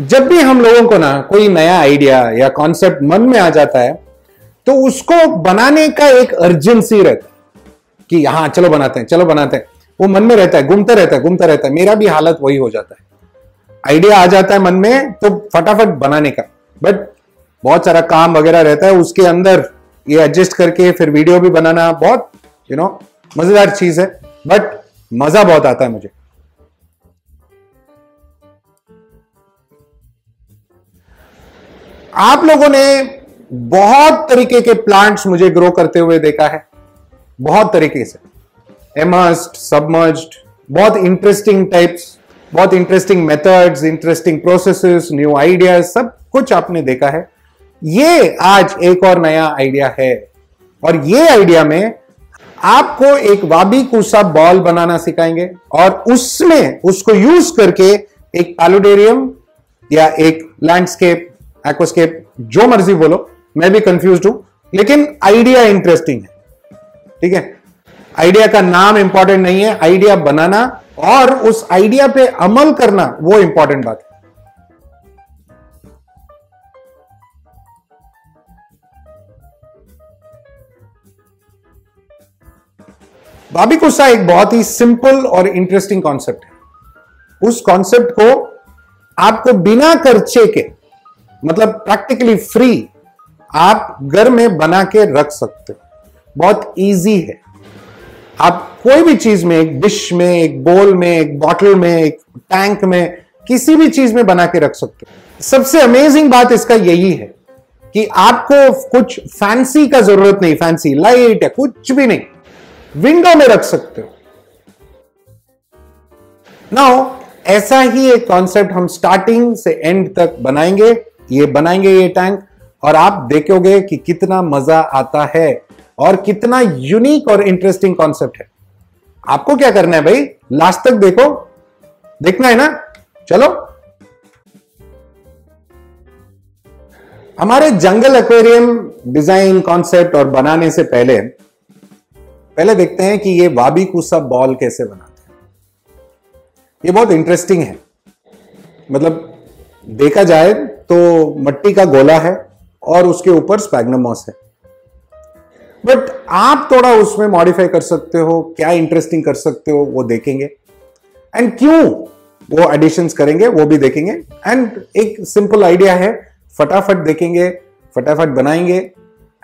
जब भी हम लोगों को ना कोई नया आइडिया या कॉन्सेप्ट मन में आ जाता है तो उसको बनाने का एक अर्जेंसी रहता है कि हाँ चलो बनाते हैं चलो बनाते हैं, वो मन में रहता है, घूमता रहता है घूमता रहता है। मेरा भी हालत वही हो जाता है, आइडिया आ जाता है मन में तो फटाफट बनाने का, बट बहुत सारा काम वगैरह रहता है उसके अंदर, ये एडजस्ट करके फिर वीडियो भी बनाना बहुत मजेदार चीज है, बट मजा बहुत आता है मुझे। आप लोगों ने बहुत तरीके के प्लांट्स मुझे ग्रो करते हुए देखा है, बहुत तरीके से, एमर्स्ड, सबमर्ज्ड, बहुत इंटरेस्टिंग टाइप्स, बहुत interesting methods, interesting processes, new ideas, सब कुछ आपने देखा है। ये आज एक और नया आइडिया है और ये आइडिया में आपको एक वाबी-कुसा बॉल बनाना सिखाएंगे और उसमें उसको यूज करके एक पैलुडेरियम या एक लैंडस्केप, एक्वास्केप, जो मर्जी बोलो, मैं भी कंफ्यूज हूं, लेकिन आइडिया इंटरेस्टिंग है। ठीक है, आइडिया का नाम इंपॉर्टेंट नहीं है, आइडिया बनाना और उस आइडिया पे अमल करना वो इंपॉर्टेंट बात है। वाबी-कुसा एक बहुत ही सिंपल और इंटरेस्टिंग कॉन्सेप्ट है। उस कॉन्सेप्ट को आपको बिना खर्चे के, मतलब प्रैक्टिकली फ्री, आप घर में बना के रख सकते हो। बहुत इजी है। आप कोई भी चीज में, एक डिश में, एक बोल में, एक बॉटल में, एक टैंक में, किसी भी चीज में बना के रख सकते हो। सबसे अमेजिंग बात इसका यही है कि आपको कुछ फैंसी का जरूरत नहीं, फैंसी लाइट या कुछ भी नहीं, विंडो में रख सकते हो। नाउ ऐसा ही एक कॉन्सेप्ट हम स्टार्टिंग से एंड तक बनाएंगे, ये टैंक, और आप देखोगे कि कितना मजा आता है और कितना यूनिक और इंटरेस्टिंग कॉन्सेप्ट है। आपको क्या करना है भाई, लास्ट तक देखो, देखना है ना। चलो, हमारे जंगल एक्वेरियम डिजाइन कॉन्सेप्ट और बनाने से पहले देखते हैं कि ये वाबी-कुसा बॉल कैसे बनाते हैं। ये बहुत इंटरेस्टिंग है, मतलब देखा जाए तो मट्टी का गोला है और उसके ऊपर स्पैग्नमॉस है, बट आप थोड़ा उसमें मॉडिफाई कर सकते हो, क्या इंटरेस्टिंग कर सकते हो वो देखेंगे, एंड क्यों वो एडिशंस करेंगे वो भी देखेंगे। एंड एक सिंपल आइडिया है, फटाफट देखेंगे, फटाफट बनाएंगे,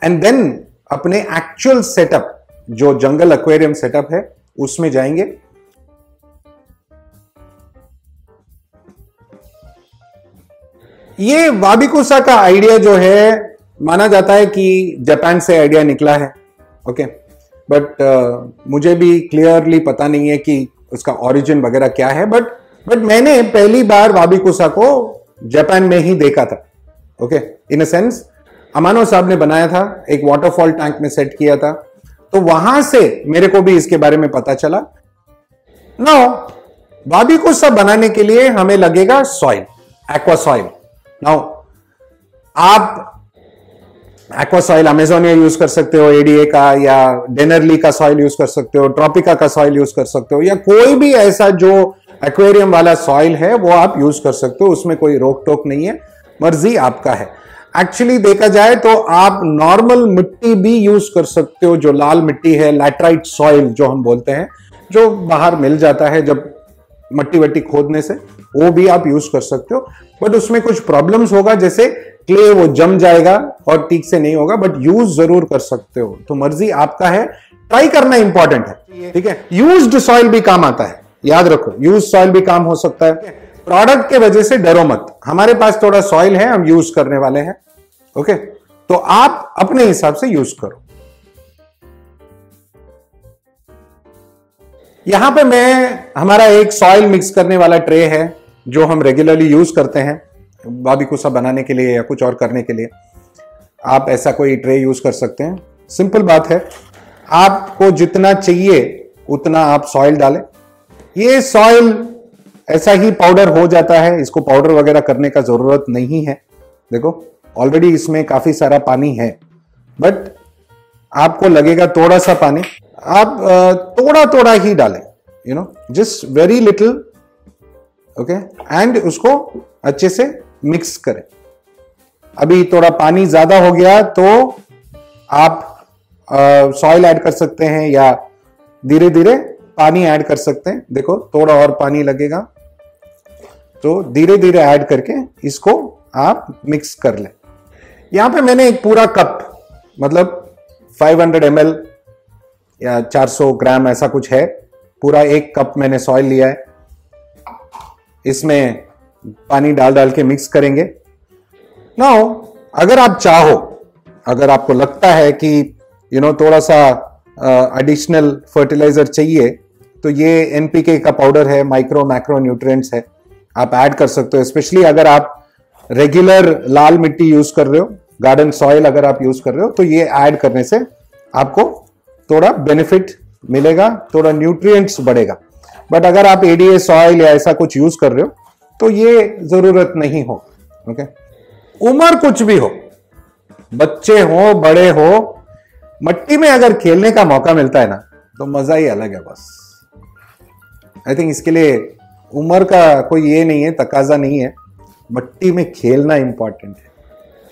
एंड देन अपने एक्चुअल सेटअप, जो जंगल एक्वेरियम सेटअप है, उसमें जाएंगे। ये वाबी-कुसा का आइडिया जो है, माना जाता है कि जापान से आइडिया निकला है, ओके, बट मुझे भी क्लियरली पता नहीं है कि उसका ओरिजिन वगैरह क्या है, बट मैंने पहली बार वाबी-कुसा को जापान में ही देखा था, ओके, इन अ सेंस। अमानो साहब ने बनाया था, एक वाटरफॉल टैंक में सेट किया था, तो वहां से मेरे को भी इसके बारे में पता चला। नाउ वाबी-कुसा बनाने के लिए हमें लगेगा सॉइल, एक्वा सॉइल। नाउ आप एक्वा सॉइल अमेजोनिया यूज कर सकते हो, एडीए का या डेनरली का सॉइल यूज कर सकते हो, ट्रॉपिका का सॉइल यूज कर सकते हो, या कोई भी ऐसा जो एक्वेरियम वाला सॉइल है वो आप यूज कर सकते हो, उसमें कोई रोक टोक नहीं है, मर्जी आपका है। एक्चुअली देखा जाए तो आप नॉर्मल मिट्टी भी यूज कर सकते हो, जो लाल मिट्टी है, लैटराइट सॉइल जो हम बोलते हैं, जो बाहर मिल जाता है जब मट्टी वट्टी खोदने से, वो भी आप यूज कर सकते हो, बट उसमें कुछ प्रॉब्लम्स होगा, जैसे क्ले वो जम जाएगा और ठीक से नहीं होगा, बट यूज जरूर कर सकते हो, तो मर्जी आपका है, ट्राई करना इंपॉर्टेंट है। ठीक है, यूज्ड सॉइल भी काम आता है, याद रखो, यूज सॉइल भी काम हो सकता है। प्रोडक्ट के वजह से डरो मत, हमारे पास थोड़ा सॉइल है, हम यूज करने वाले हैं, ओके, तो आप अपने हिसाब से यूज करो। यहां पे मैं हमारा एक सॉइल मिक्स करने वाला ट्रे है, जो हम रेगुलरली यूज करते हैं वाबी-कुसा बनाने के लिए या कुछ और करने के लिए। आप ऐसा कोई ट्रे यूज कर सकते हैं। सिंपल बात है, आपको जितना चाहिए उतना आप सॉइल डालें। ये सॉइल ऐसा ही पाउडर हो जाता है, इसको पाउडर वगैरह करने का जरूरत नहीं है। देखो, ऑलरेडी इसमें काफी सारा पानी है, बट आपको लगेगा थोड़ा सा पानी, आप थोड़ा थोड़ा ही डालें, just very little, okay, and उसको अच्छे से मिक्स करें। अभी थोड़ा पानी ज्यादा हो गया तो आप सॉइल ऐड कर सकते हैं या धीरे धीरे पानी ऐड कर सकते हैं। देखो थोड़ा और पानी लगेगा तो धीरे धीरे ऐड करके इसको आप मिक्स कर लें। यहां पे मैंने एक पूरा कप मतलब 500 ml या 400 ग्राम ऐसा कुछ है, पूरा एक कप मैंने सॉइल लिया है। इसमें पानी डाल के मिक्स करेंगे। नाउ अगर आप चाहो, अगर आपको लगता है कि थोड़ा सा एडिशनल फर्टिलाइजर चाहिए तो ये एनपीके का पाउडर है, माइक्रो मैक्रो न्यूट्रिएंट्स है, आप ऐड कर सकते हो। स्पेशली अगर आप रेगुलर लाल मिट्टी यूज कर रहे हो, गार्डन सॉइल अगर आप यूज कर रहे हो तो ये ऐड करने से आपको थोड़ा बेनिफिट मिलेगा, थोड़ा न्यूट्रिएंट्स बढ़ेगा। बट अगर आप एडीए सॉइल या ऐसा कुछ यूज कर रहे हो तो ये जरूरत नहीं हो। ओके, उम्र कुछ भी हो, बच्चे हो बड़े हो, मट्टी में अगर खेलने का मौका मिलता है ना तो मजा ही अलग है। बस आई थिंक इसके लिए उम्र का कोई ये नहीं है, तकाजा नहीं है, मट्टी में खेलना इंपॉर्टेंट है।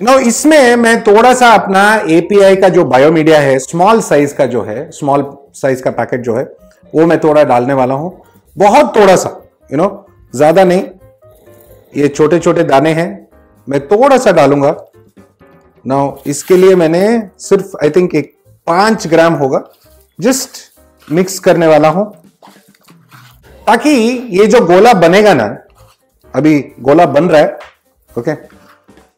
नो इसमें मैं थोड़ा सा अपना एपीआई का जो बायोमीडिया है, स्मॉल साइज का जो है, स्मॉल साइज का पैकेट जो है वो मैं थोड़ा डालने वाला हूं, बहुत थोड़ा सा, ज्यादा नहीं। ये छोटे छोटे दाने हैं, मैं थोड़ा सा डालूंगा। नो इसके लिए मैंने सिर्फ आई थिंक एक 5 ग्राम होगा जस्ट मिक्स करने वाला हूं, ताकि ये जो गोला बनेगा ना, अभी गोला बन रहा है ओके,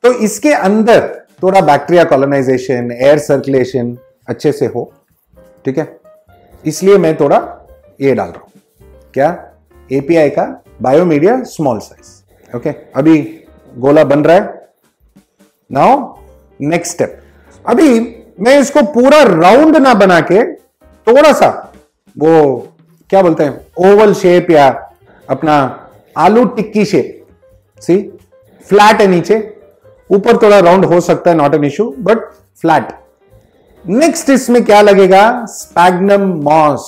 तो इसके अंदर थोड़ा बैक्टीरिया कॉलोनाइजेशन, एयर सर्कुलेशन अच्छे से हो, ठीक है। इसलिए मैं थोड़ा ये डाल रहा हूं, क्या एपीआई का बायोमीडिया स्मॉल साइज। ओके, अभी गोला बन रहा है। नाउ नेक्स्ट स्टेप, अभी मैं इसको पूरा राउंड ना बना के थोड़ा सा वो क्या बोलते हैं, ओवल शेप या अपना आलू टिक्की शेप, सी फ्लैट है, नीचे ऊपर थोड़ा राउंड हो सकता है, not an issue but flat. Next इसमें क्या लगेगा, स्पैग्नम मॉस।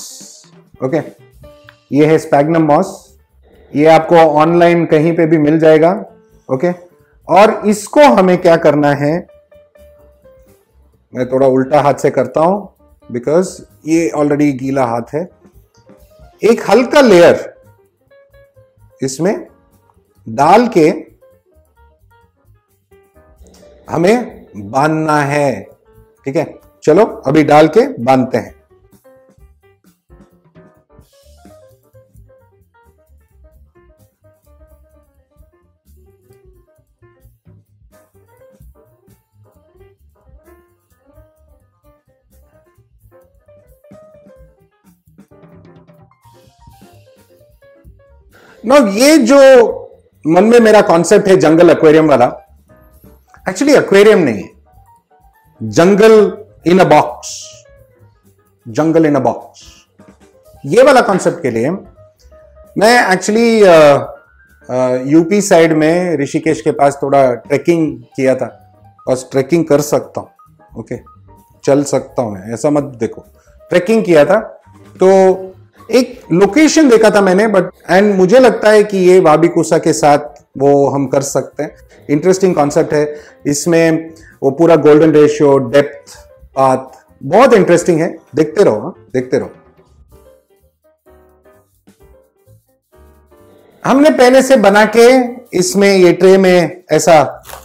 ओके, ये है स्पैग्नम मॉस, ये आपको ऑनलाइन कहीं पे भी मिल जाएगा। ओके और इसको हमें क्या करना है, मैं थोड़ा उल्टा हाथ से करता हूं बिकॉज ये ऑलरेडी गीला हाथ है। एक हल्का लेयर इसमें डाल के हमें बांधना है, ठीक है। चलो अभी डाल के बांधते हैं। नो ये जो मन में मेरा कॉन्सेप्ट है जंगल एक्वेरियम वाला, एक्चुअली एक्वेरियम नहीं है, जंगल इन अ बॉक्स, जंगल इन अ बॉक्स, ये वाला कॉन्सेप्ट के लिए मैं एक्चुअली यूपी साइड में ऋषिकेश के पास थोड़ा ट्रैकिंग किया था। बस ट्रैकिंग कर सकता हूँ ओके, चल सकता हूँ मैं, ऐसा मत देखो। ट्रैकिंग किया था तो एक लोकेशन देखा था मैंने, बट एंड मुझे लगता है कि ये वाबीकुसा के साथ वो हम कर सकते हैं। इंटरेस्टिंग कॉन्सेप्ट है, इसमें वो पूरा गोल्डन रेशियो, डेप्थ, पाथ बहुत इंटरेस्टिंग है। देखते रहो, हाँ देखते रहो। हमने पहले से बना के इसमें ये ट्रे में ऐसा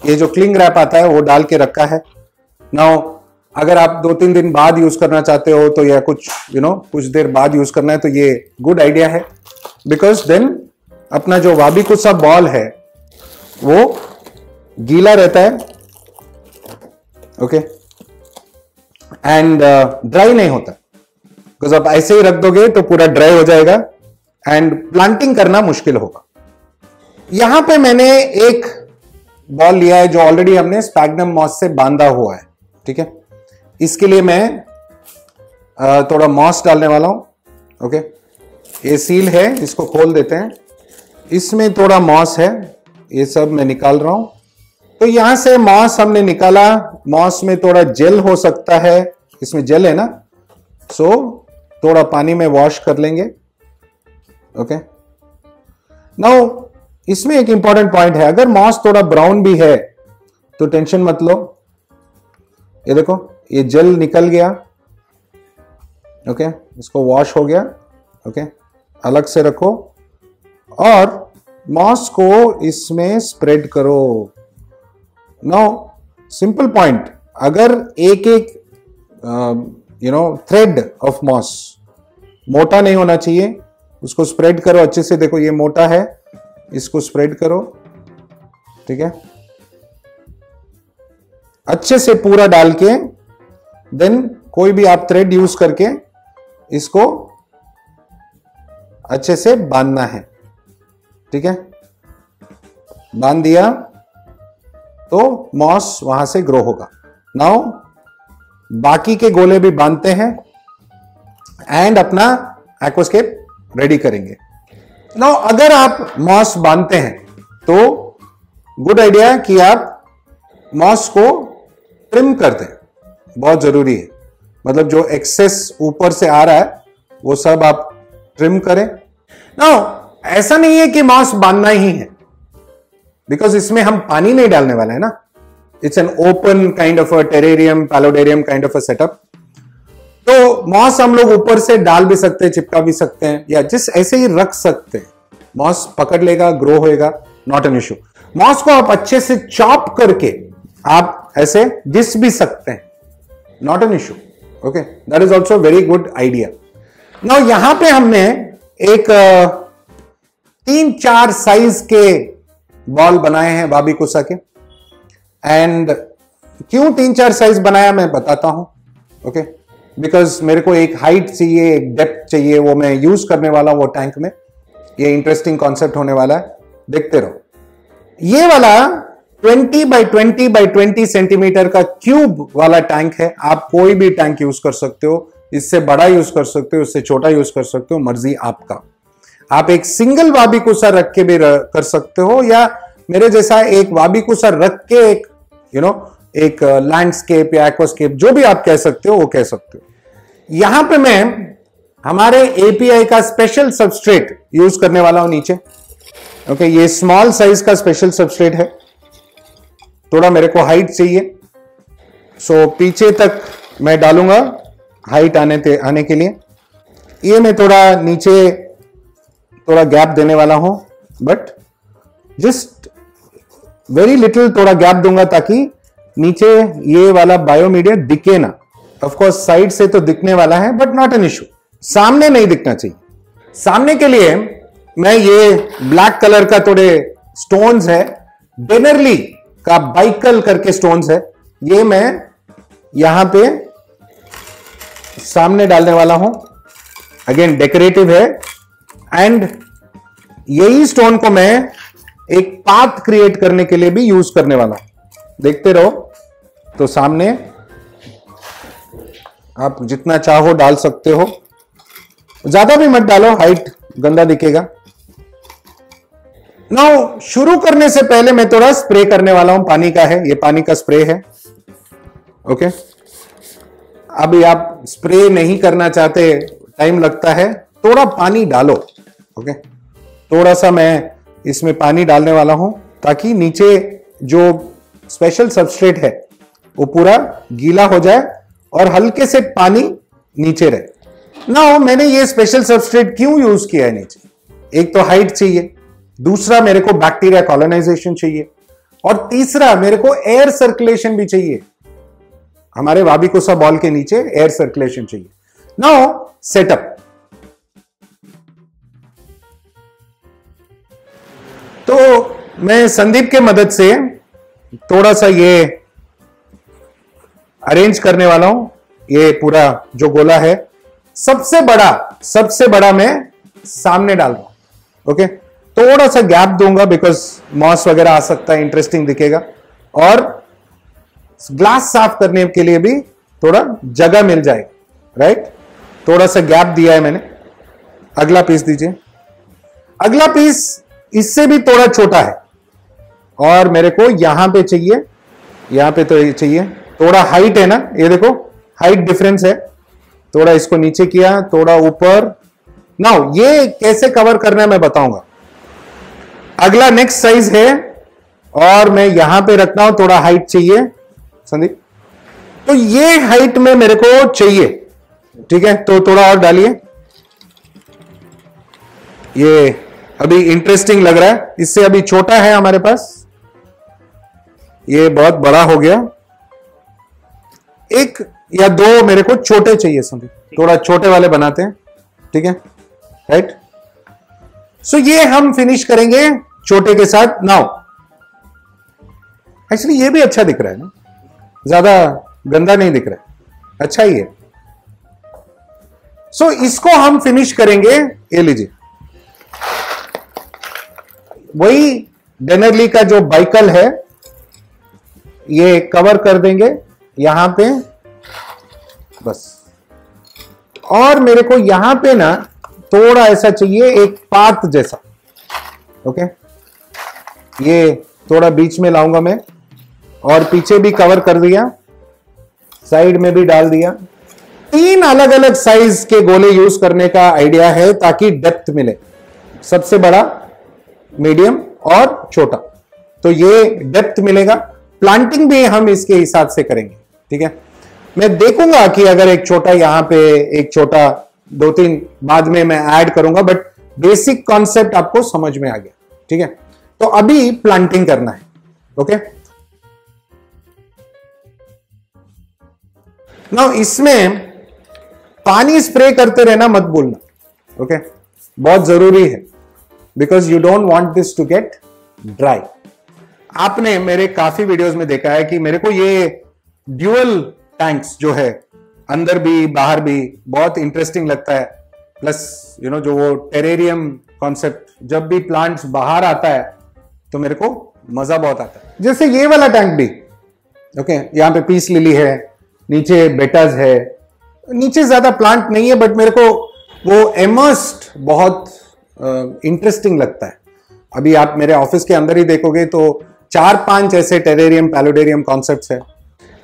ये जो क्लिंग रैप आता है वो डाल के रखा है। नाउ अगर आप 2-3 दिन बाद यूज करना चाहते हो तो, या कुछ कुछ देर बाद यूज करना है तो ये गुड आइडिया है, बिकॉज देन अपना जो वाबीकुसा बॉल है वो गीला रहता है ओके, एंड ड्राई नहीं होता, बिकॉज आप ऐसे ही रख दोगे तो पूरा ड्राई हो जाएगा एंड प्लांटिंग करना मुश्किल होगा। यहां पे मैंने एक बॉल लिया है जो ऑलरेडी हमने स्पैग्नम मॉस से बांधा हुआ है, ठीक है। इसके लिए मैं थोड़ा मॉस डालने वाला हूं ओके। ये सील है, इसको खोल देते हैं, इसमें थोड़ा मॉस है, ये सब मैं निकाल रहा हूं। तो यहां से मॉस हमने निकाला, मॉस में थोड़ा जेल हो सकता है, इसमें जेल है ना, सो थोड़ा पानी में वॉश कर लेंगे ओके। नाउ इसमें एक इंपॉर्टेंट पॉइंट है, अगर मॉस थोड़ा ब्राउन भी है तो टेंशन मत लो। ये देखो ये जेल निकल गया, ओके इसको वॉश हो गया, ओके अलग से रखो और मॉस को इसमें स्प्रेड करो। नाउ सिंपल पॉइंट, अगर एक एक थ्रेड ऑफ मॉस, मोटा नहीं होना चाहिए, उसको स्प्रेड करो अच्छे से। देखो ये मोटा है, इसको स्प्रेड करो, ठीक है, अच्छे से पूरा डाल के, देन कोई भी आप थ्रेड यूज करके इसको अच्छे से बांधना है, ठीक है। बांध दिया तो मॉस वहां से ग्रो होगा। नाउ बाकी के गोले भी बांधते हैं एंड अपना एक्वास्केप रेडी करेंगे। नाउ अगर आप मॉस बांधते हैं तो गुड आइडिया कि आप मॉस को ट्रिम करते हैं, बहुत जरूरी है। मतलब जो एक्सेस ऊपर से आ रहा है वो सब आप ट्रिम करें। नाउ ऐसा नहीं है कि मॉस बांधना ही है, बिकॉज इसमें हम पानी नहीं डालने वाले हैं ना, it's an open kind of a terrarium, paludarium kind of a setup. तो मॉस हम लोग ऊपर से डाल भी सकते हैं, चिपका भी सकते हैं, या जिस ऐसे ही रख सकते हैं, मॉस पकड़ लेगा, ग्रो होएगा, नॉट एन इश्यू। मॉस को आप अच्छे से चॉप करके आप ऐसे घिस भी सकते हैं, not an issue, okay, that is also very good idea. Now यहां पे हमने एक 3-4 साइज के बॉल बनाए हैं वाबीकुसा के, एंड क्यों 3-4 साइज बनाया मैं बताता हूं, ओके, बिकॉज मेरे को एक हाइट चाहिए, एक डेप्थ चाहिए, वो मैं यूज करने वाला हूं वो टैंक में। ये इंटरेस्टिंग कॉन्सेप्ट होने वाला है, देखते रहो। ये वाला 20x20x20 सेंटीमीटर का क्यूब वाला टैंक है। आप कोई भी टैंक यूज कर सकते हो, इससे बड़ा यूज कर सकते हो, इससे छोटा यूज कर सकते हो, मर्जी आपका। आप एक सिंगल वाबीकुसा रख के भी कर सकते हो, या मेरे जैसा एक वाबीकुसा रख के एक एक लैंडस्केप या एक्वास्केप जो भी आप कह सकते हो वो कह सकते हो। यहां पे मैं हमारे एपीआई का स्पेशल सबस्ट्रेट यूज करने वाला हूं नीचे, ओके, ये स्मॉल साइज का स्पेशल सबस्ट्रेट है। थोड़ा मेरे को हाइट चाहिए, सो पीछे तक मैं डालूंगा हाइट आने के लिए। ये मैं थोड़ा नीचे थोड़ा गैप देने वाला हूं, बट जस्ट वेरी लिटिल थोड़ा गैप दूंगा ताकि नीचे ये वाला बायोमीडिया दिखे ना। ऑफकोर्स साइड से तो दिखने वाला है, बट नॉट एन इश्यू, सामने नहीं दिखना चाहिए। सामने के लिए मैं ये ब्लैक कलर का थोड़े स्टोन्स है, डेनरली का बाइकल करके स्टोन्स है, ये मैं यहां पे सामने डालने वाला हूं। अगेन डेकोरेटिव है, एंड यही स्टोन को मैं एक पाथ क्रिएट करने के लिए भी यूज करने वाला हूं, देखते रहो। तो सामने आप जितना चाहो डाल सकते हो, ज्यादा भी मत डालो, हाइट गंदा दिखेगा। नाउ शुरू करने से पहले मैं थोड़ा स्प्रे करने वाला हूं, पानी का है, ये पानी का स्प्रे है, ओके। अभी आप स्प्रे नहीं करना चाहते, टाइम लगता है, थोड़ा पानी डालो, ओके, थोड़ा सा मैं इसमें पानी डालने वाला हूं ताकि नीचे जो स्पेशल सबस्ट्रेट है वो पूरा गीला हो जाए और हल्के से पानी नीचे रहे। नाउ मैंने ये स्पेशल सबस्ट्रेट क्यों यूज किया है नीचे, एक तो हाइट चाहिए, दूसरा मेरे को बैक्टीरिया कॉलोनाइजेशन चाहिए, और तीसरा मेरे को एयर सर्कुलेशन भी चाहिए। हमारे वाबीकुसा बॉल के नीचे एयर सर्कुलेशन चाहिए। नाउ सेटअप, तो मैं संदीप के मदद से थोड़ा सा ये अरेंज करने वाला हूं। ये पूरा जो गोला है, सबसे बड़ा मैं सामने डाल रहा हूं, ओके। थोड़ा सा गैप दूंगा बिकॉज मॉस वगैरह आ सकता है, इंटरेस्टिंग दिखेगा, और ग्लास साफ करने के लिए भी थोड़ा जगह मिल जाएगी, राइट। थोड़ा सा गैप दिया है मैंने। अगला पीस दीजिए। अगला पीस इससे भी थोड़ा छोटा है और मेरे को यहां पे चाहिए, यहां पे तो चाहिए, थोड़ा हाइट है ना, ये देखो हाइट डिफरेंस है, थोड़ा इसको नीचे किया, थोड़ा ऊपर। नाउ ये कैसे कवर करना है मैं बताऊंगा। अगला नेक्स्ट साइज है और मैं यहां पे रखता हूं, थोड़ा हाइट चाहिए संदीप, तो ये हाइट में मेरे को चाहिए, ठीक है, तो थोड़ा और डालिए। ये अभी इंटरेस्टिंग लग रहा है, इससे अभी छोटा है हमारे पास, ये बहुत बड़ा हो गया। एक या दो मेरे को छोटे चाहिए संदीप, थोड़ा छोटे वाले बनाते हैं, ठीक है, राइट। सो ये हम फिनिश करेंगे छोटे के साथ। नाउ एक्चुअली ये भी अच्छा दिख रहा है ना, ज्यादा गंदा नहीं दिख रहा है, अच्छा ही है। सो इसको हम फिनिश करेंगे, ये लीजिए वही डेनरली का जो बाइकल है, ये कवर कर देंगे यहां पे बस। और मेरे को यहां पे ना थोड़ा ऐसा चाहिए एक पात जैसा, ओके, ये थोड़ा बीच में लाऊंगा मैं, और पीछे भी कवर कर दिया, साइड में भी डाल दिया। तीन अलग अलग साइज के गोले यूज करने का आइडिया है ताकि डेप्थ मिले, सबसे बड़ा, मीडियम और छोटा, तो ये डेप्थ मिलेगा। प्लांटिंग भी हम इसके हिसाब से करेंगे, ठीक है। मैं देखूंगा कि अगर एक छोटा यहाँ पे, एक छोटा दो तीन बाद में मैं ऐड करूंगा, बट बेसिक कॉन्सेप्ट आपको समझ में आ गया, ठीक है। तो अभी प्लांटिंग करना है, ओके। नाउ इसमें पानी स्प्रे करते रहना मत भूलना, ओके, बहुत जरूरी है, because you don't want this to get dry. आपने मेरे काफी वीडियोस में देखा है कि मेरे को ये ड्यूअल टैंक्स जो है, अंदर भी बाहर भी, बहुत इंटरेस्टिंग लगता है। प्लस यू नो जो वो टेरेरियम कॉन्सेप्ट, जब भी प्लांट्स बाहर आता है तो मेरे को मजा बहुत आता है। जैसे ये वाला टैंक भी, ओके, यहाँ पे पीस लिली है, नीचे बेटाज है, नीचे ज्यादा प्लांट नहीं है, बट मेरे को वो एमर्स्ट बहुत इंटरेस्टिंग लगता है। अभी आप मेरे ऑफिस के अंदर ही देखोगे तो 4-5 ऐसे टेरेरियम पैलुडेरियम कॉन्सेप्ट्स है,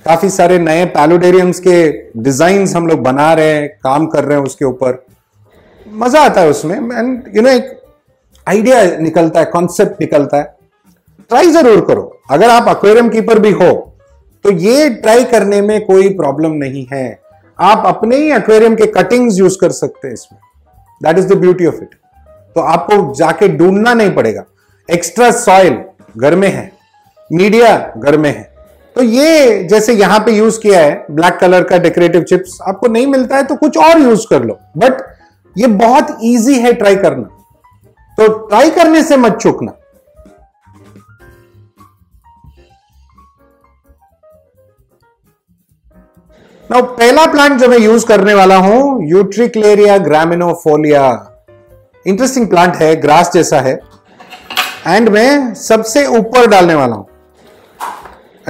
काफी सारे नए पैलुडेरियम्स के डिजाइन्स हम लोग बना रहे हैं, काम कर रहे हैं उसके ऊपर, मजा आता है उसमें। एंड यू नो एक आइडिया निकलता है, कॉन्सेप्ट निकलता है। ट्राई जरूर करो, अगर आप एक्वेरियम कीपर भी हो तो ये ट्राई करने में कोई प्रॉब्लम नहीं है, आप अपने ही एक्वेरियम के कटिंग्स यूज कर सकते हैं इसमें, that is the beauty of it. तो आपको जाके ढूंढना नहीं पड़ेगा, एक्स्ट्रा सॉइल घर में है, मीडिया घर में है। तो ये जैसे यहां पे यूज किया है ब्लैक कलर का डेकोरेटिव चिप्स, आपको नहीं मिलता है तो कुछ और यूज कर लो, बट ये बहुत इजी है ट्राई करना, तो ट्राई करने से मत चूकना। नाउ पहला प्लांट जो मैं यूज करने वाला हूं, यूट्रिक्लेरिया ग्रामिनिफोलिया, इंटरेस्टिंग प्लांट है, ग्रास जैसा है, एंड मैं सबसे ऊपर डालने वाला हूं।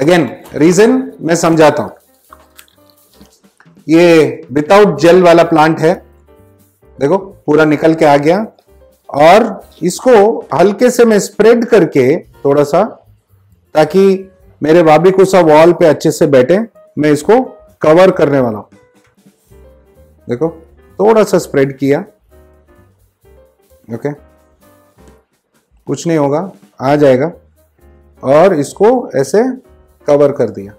अगेन रीजन मैं समझाता हूं, ये विदाउट जेल वाला प्लांट है, देखो पूरा निकल के आ गया, और इसको हल्के से मैं स्प्रेड करके थोड़ा सा, ताकि मेरे वाबीकुसा वॉल पे अच्छे से बैठे, मैं इसको कवर करने वाला हूं। देखो थोड़ा सा स्प्रेड किया, ओके, कुछ नहीं होगा, आ जाएगा, और इसको ऐसे कवर कर दिया।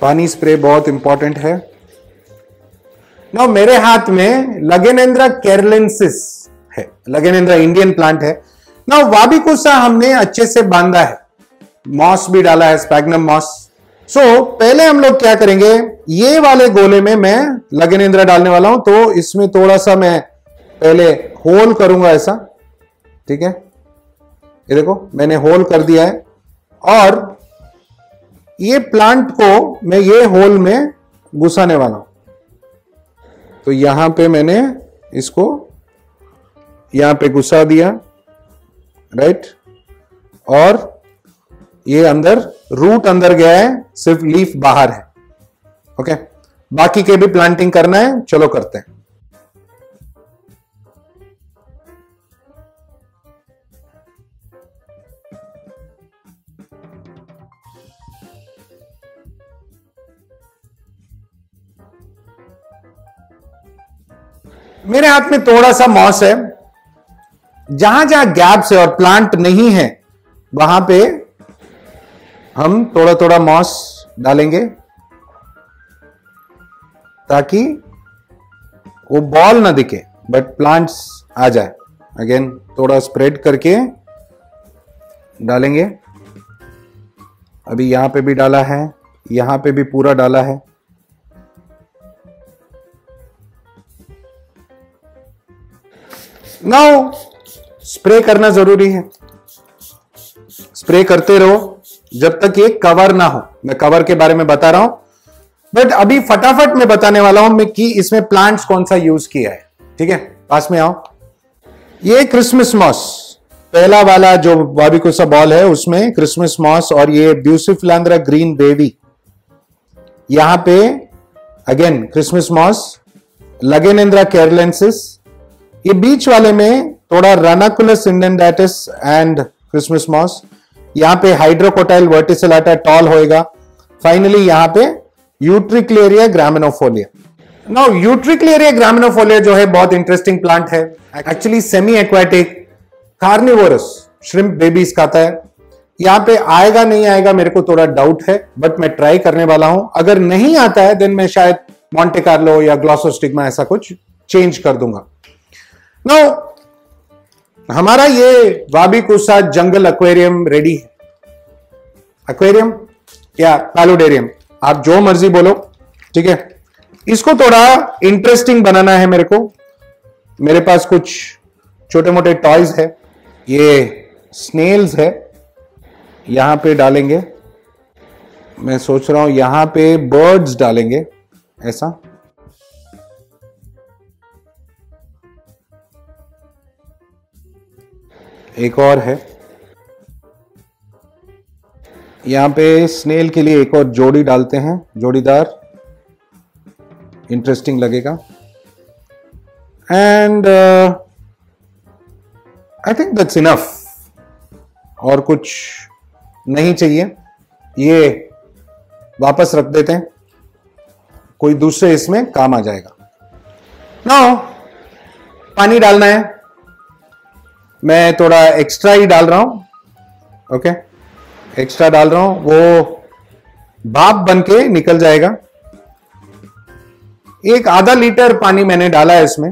पानी स्प्रे बहुत इंपॉर्टेंट है। नाउ मेरे हाथ में लगेनेंद्रा केरलेंसिस है, लगेनेंद्रा इंडियन प्लांट है। नाउ वाबीकुसा हमने अच्छे से बांधा है, मॉस भी डाला है, स्पैग्नम मॉस। सो पहले हम लोग क्या करेंगे, ये वाले गोले में मैं लगेनेंद्रा डालने वाला हूं, तो इसमें थोड़ा सा मैं पहले होल करूंगा ऐसा, ठीक है, ये देखो मैंने होल कर दिया है, और ये प्लांट को मैं ये होल में घुसाने वाला हूं। तो यहां पे मैंने इसको यहां पे घुसा दिया, राइट, और ये अंदर रूट अंदर गया है, सिर्फ लीफ बाहर है, ओके। बाकी के भी प्लांटिंग करना है, चलो करते हैं। मेरे हाथ में थोड़ा सा मॉस है, जहां जहां गैप्स है और प्लांट नहीं है वहां पे हम थोड़ा थोड़ा मॉस डालेंगे ताकि वो बॉल ना दिखे बट प्लांट्स आ जाए। अगेन थोड़ा स्प्रेड करके डालेंगे। अभी यहां पे भी डाला है, यहां पे भी पूरा डाला है। नाउ स्प्रे करना जरूरी है, स्प्रे करते रहो जब तक ये कवर ना हो। मैं कवर के बारे में बता रहा हूं बट अभी फटाफट मैं बताने वाला हूं मैं कि इसमें प्लांट्स कौन सा यूज किया है। ठीक है, पास में आओ। ये क्रिसमस मॉस, पहला वाला जो वाबीकुसा बॉल है उसमें क्रिसमस मॉस और ये ब्यूसेफलांद्रा ग्रीन बेबी, यहां पे अगेन क्रिसमस मॉस, लगेनेंद्रा केरलेंसिस। ये बीच वाले में थोड़ा रनकुलस इंडनडाटस एंड क्रिसमस मॉस, यहां पे हाइड्रोकोटाइल वर्टिसिलाटा टॉल होएगा। फाइनली यहां पे यूट्रिक्लेरिया ग्रामिनोफोलिया। नाउ यूट्रिक्लेरिया ग्रामिनोफोलिया जो है बहुत इंटरेस्टिंग प्लांट है, actually semi aquatic carnivorous shrimp babies खाता है। यहां पे आएगा नहीं आएगा मेरे को थोड़ा डाउट है बट मैं ट्राई करने वाला हूं। अगर नहीं आता है देन मैं शायद मॉन्टे कार्लो या ग्लोसोस्टिग्मा ऐसा कुछ चेंज कर दूंगा। नो हमारा ये वाबीकुसा जंगल एक्वेरियम रेडी है, एक्वेरियम या पैलुडेरियम आप जो मर्जी बोलो। ठीक है, इसको थोड़ा इंटरेस्टिंग बनाना है मेरे को। मेरे पास कुछ छोटे मोटे टॉयज है, ये स्नेल्स है, यहां पे डालेंगे। मैं सोच रहा हूं यहां पे बर्ड्स डालेंगे ऐसा। एक और है यहां पे स्नेल के लिए, एक और जोड़ी डालते हैं, जोड़ीदार इंटरेस्टिंग लगेगा। And I think that's enough, और कुछ नहीं चाहिए। ये वापस रख देते हैं, कोई दूसरे इसमें काम आ जाएगा। नाउ पानी डालना है, मैं थोड़ा एक्स्ट्रा ही डाल रहा हूं। ओके, एक्स्ट्रा डाल रहा हूं, वो भाप बन के निकल जाएगा। एक आधा लीटर पानी मैंने डाला है इसमें।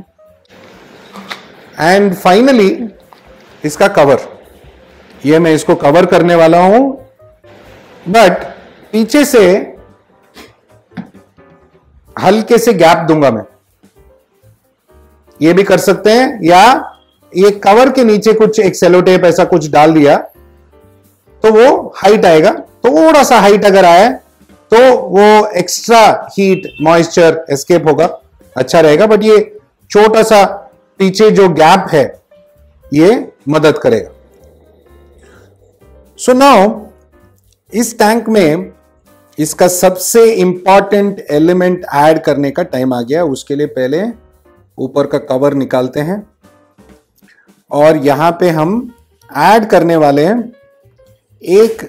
एंड फाइनली इसका कवर, ये मैं इसको कवर करने वाला हूं बट पीछे से हल्के से गैप दूंगा मैं। ये भी कर सकते हैं, या ये कवर के नीचे कुछ एक सेलोटेप ऐसा कुछ डाल दिया तो वो हाइट आएगा। थोड़ा सा हाइट अगर आए तो वो एक्स्ट्रा हीट मॉइस्चर एस्केप होगा, अच्छा रहेगा। बट ये छोटा सा पीछे जो गैप है ये मदद करेगा। सो नाउ इस टैंक में इसका सबसे इंपॉर्टेंट एलिमेंट ऐड करने का टाइम आ गया। उसके लिए पहले ऊपर का कवर निकालते हैं और यहां पे हम ऐड करने वाले हैं एक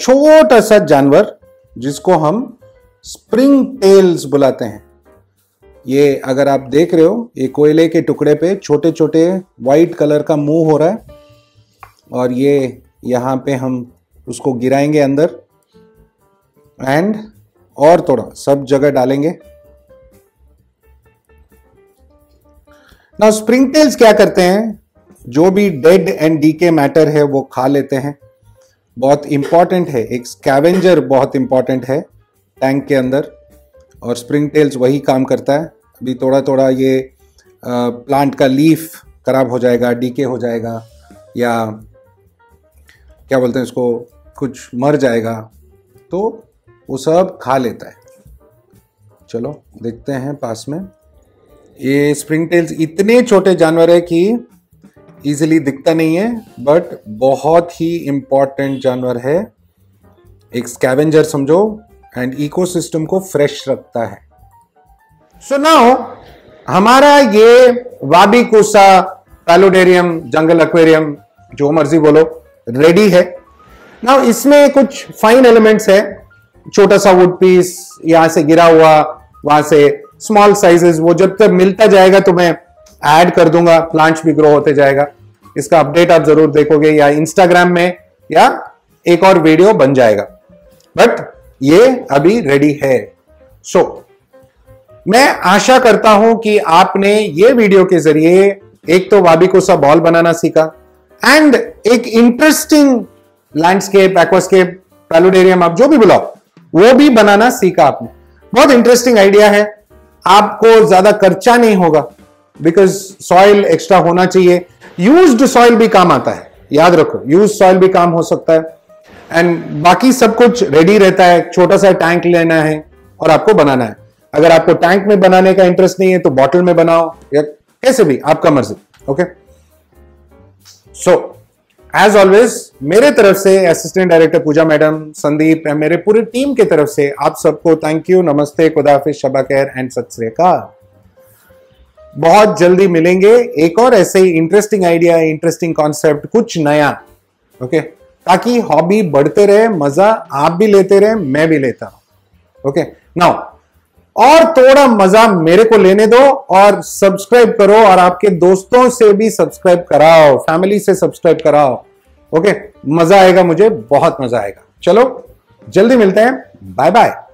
छोटा सा जानवर जिसको हम स्प्रिंग टेल्स बुलाते हैं। ये अगर आप देख रहे हो, ये कोयले के टुकड़े पे छोटे छोटे वाइट कलर का मुंह हो रहा है और ये यहाँ पे हम उसको गिराएंगे अंदर एंड और थोड़ा सब जगह डालेंगे। नाउ स्प्रिंग टेल्स क्या करते हैं, जो भी डेड एंड डीके मैटर है वो खा लेते हैं। बहुत इंपॉर्टेंट है, एक स्कैवेंजर बहुत इंपॉर्टेंट है टैंक के अंदर और स्प्रिंग टेल्स वही काम करता है। अभी थोड़ा थोड़ा ये प्लांट का लीफ खराब हो जाएगा, डीके हो जाएगा या क्या बोलते हैं इसको, कुछ मर जाएगा तो वो सब खा लेता है। चलो देखते हैं पास में। ये स्प्रिंग टेल्स इतने छोटे जानवर है कि इजीली दिखता नहीं है बट बहुत ही इम्पॉर्टेंट जानवर है, एक स्कैवेंजर समझो एंड इकोसिस्टम को फ्रेश रखता है। सो नाउ हमारा ये वाबीकुसा पैलुडेरियम जंगल एक्वेरियम जो मर्जी बोलो रेडी है। नाउ इसमें कुछ फाइन एलिमेंट्स है, छोटा सा वुड पीस यहां से गिरा हुआ, वहां से स्मॉल साइजेस, वो जब तक मिलता जाएगा तो मैं ऐड कर दूंगा, प्लांट्स भी ग्रो होते जाएगा। इसका अपडेट आप जरूर देखोगे या इंस्टाग्राम में या एक और वीडियो बन जाएगा, बट ये अभी रेडी है। सो मैं आशा करता हूं कि आपने ये वीडियो के जरिए एक तो वाबीकुसा बॉल बनाना सीखा एंड एक इंटरेस्टिंग लैंडस्केप, एक्वास्केप, पैलुडेरियम, आप जो भी बुलाओ वो भी बनाना सीखा आपने। बहुत इंटरेस्टिंग आइडिया है, आपको ज्यादा खर्चा नहीं होगा बिकॉज सॉइल एक्स्ट्रा होना चाहिए। यूज्ड सॉइल भी काम आता है, याद रखो, यूज्ड सॉइल भी काम हो सकता है एंड बाकी सब कुछ रेडी रहता है। छोटा सा टैंक लेना है और आपको बनाना है। अगर आपको टैंक में बनाने का इंटरेस्ट नहीं है तो बॉटल में बनाओ या कैसे भी, आपका मर्जी। ओके, सो एज ऑलवेज मेरे तरफ से assistant director Pooja madam, Sandeep, मेरे पूरी टीम के तरफ से आप सबको थैंक यू, नमस्ते, खुदा हाफिज, शबा खैर एंड सत श्री अकाल। बहुत जल्दी मिलेंगे एक और ऐसे ही इंटरेस्टिंग आइडिया, इंटरेस्टिंग कॉन्सेप्ट, कुछ नया। ओके, ताकि हॉबी बढ़ते रहे, मजा आप भी लेते रहे, मैं भी लेता हूं। ओके, नाउ और थोड़ा मजा मेरे को लेने दो और सब्सक्राइब करो और आपके दोस्तों से भी सब्सक्राइब कराओ, फैमिली से सब्सक्राइब कराओ। ओके, मजा आएगा, मुझे बहुत मजा आएगा। चलो जल्दी मिलते हैं, बाय बाय।